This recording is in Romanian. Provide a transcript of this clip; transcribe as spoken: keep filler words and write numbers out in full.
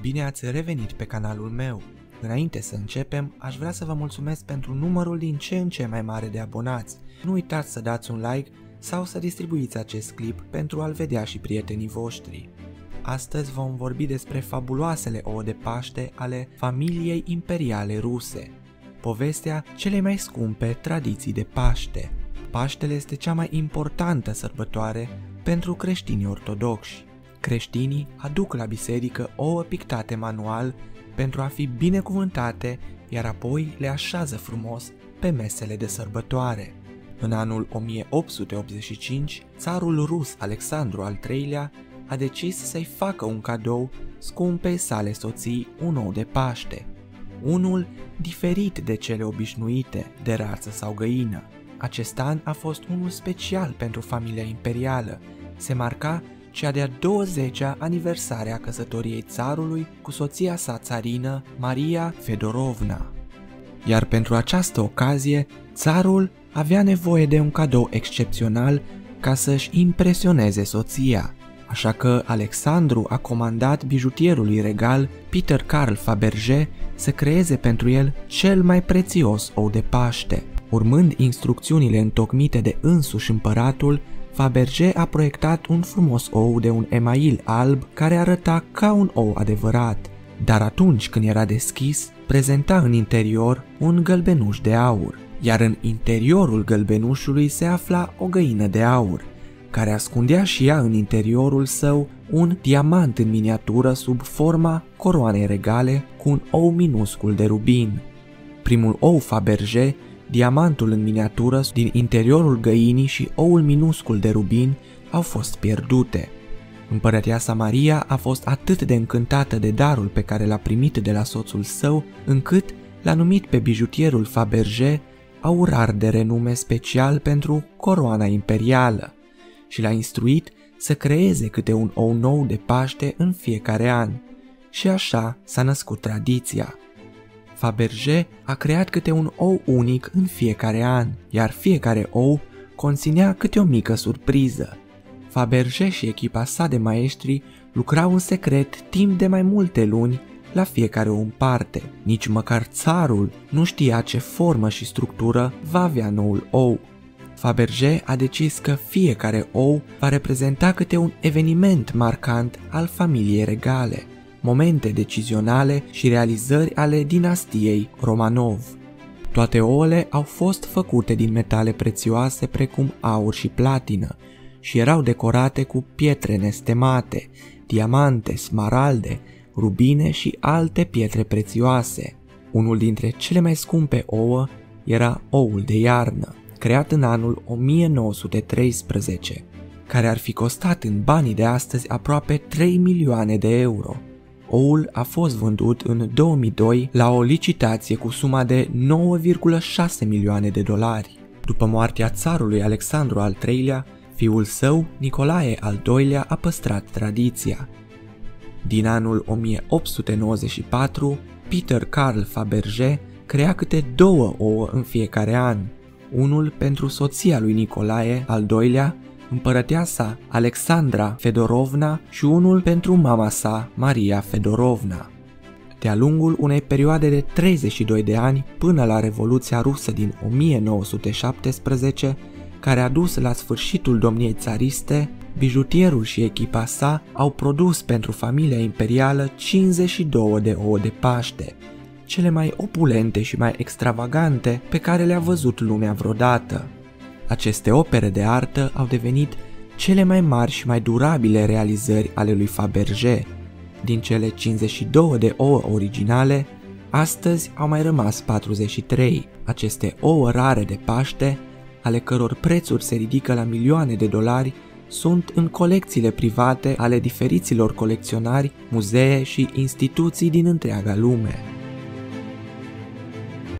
Bine ați revenit pe canalul meu! Înainte să începem, aș vrea să vă mulțumesc pentru numărul din ce în ce mai mare de abonați. Nu uitați să dați un like sau să distribuiți acest clip pentru a-l vedea și prietenii voștri. Astăzi vom vorbi despre fabuloasele ouă de Paște ale familiei imperiale ruse. Povestea celei mai scumpe tradiții de Paște. Paștele este cea mai importantă sărbătoare pentru creștinii ortodoxi. Creștinii aduc la biserică ouă pictate manual pentru a fi binecuvântate, iar apoi le așează frumos pe mesele de sărbătoare. În anul o mie opt sute optzeci și cinci, țarul rus Alexandru al treilea-lea a decis să-i facă un cadou scumpei sale soții un ou de Paște, unul diferit de cele obișnuite, de rață sau găină. Acest an a fost unul special pentru familia imperială, se marca cea de-a douăzecea aniversare a căsătoriei țarului cu soția sa țarină, Maria Fedorovna. Iar pentru această ocazie, țarul avea nevoie de un cadou excepțional ca să-și impresioneze soția, așa că Alexandru a comandat bijutierului regal Peter Carl Fabergé să creeze pentru el cel mai prețios ou de Paște. Urmând instrucțiunile întocmite de însuși împăratul, Fabergé a proiectat un frumos ou de un email alb care arăta ca un ou adevărat, dar atunci când era deschis, prezenta în interior un gălbenuș de aur, iar în interiorul gălbenușului se afla o găină de aur, care ascundea și ea în interiorul său un diamant în miniatură sub forma coroanei regale cu un ou minuscul de rubin. Primul ou Fabergé, diamantul în miniatură din interiorul găinii și oul minuscul de rubin au fost pierdute. Împărăteasa Maria a fost atât de încântată de darul pe care l-a primit de la soțul său, încât l-a numit pe bijutierul Fabergé aurar de renume special pentru coroana imperială și l-a instruit să creeze câte un ou nou de Paște în fiecare an. Și așa s-a născut tradiția. Fabergé a creat câte un ou unic în fiecare an, iar fiecare ou conținea câte o mică surpriză. Fabergé și echipa sa de maestri lucrau în secret timp de mai multe luni la fiecare ou în parte. Nici măcar țarul nu știa ce formă și structură va avea noul ou. Fabergé a decis că fiecare ou va reprezenta câte un eveniment marcant al familiei regale, momente decizionale și realizări ale dinastiei Romanov. Toate ouăle au fost făcute din metale prețioase precum aur și platină și erau decorate cu pietre nestemate, diamante, smaralde, rubine și alte pietre prețioase. Unul dintre cele mai scumpe ouă era oul de iarnă, creat în anul o mie nouă sute treisprezece, care ar fi costat în banii de astăzi aproape trei milioane de euro. Oul a fost vândut în două mii doi la o licitație cu suma de nouă virgulă șase milioane de dolari. După moartea țarului Alexandru al treilea-lea, fiul său, Nicolae al doilea-lea, a păstrat tradiția. Din anul o mie opt sute nouăzeci și patru, Peter Carl Fabergé crea câte două ouă în fiecare an, unul pentru soția lui Nicolae al doilea-lea, împărăteasa Alexandra Fedorovna, și unul pentru mama sa, Maria Fedorovna. De-a lungul unei perioade de treizeci și doi de ani până la Revoluția Rusă din o mie nouă sute șaptesprezece, care a dus la sfârșitul domniei țariste, bijutierul și echipa sa au produs pentru familia imperială cincizeci și două de ouă de Paște, cele mai opulente și mai extravagante pe care le-a văzut lumea vreodată. Aceste opere de artă au devenit cele mai mari și mai durabile realizări ale lui Fabergé. Din cele cincizeci și două de ouă originale, astăzi au mai rămas patruzeci și trei. Aceste ouă rare de Paște, ale căror prețuri se ridică la milioane de dolari, sunt în colecțiile private ale diferiților colecționari, muzee și instituții din întreaga lume.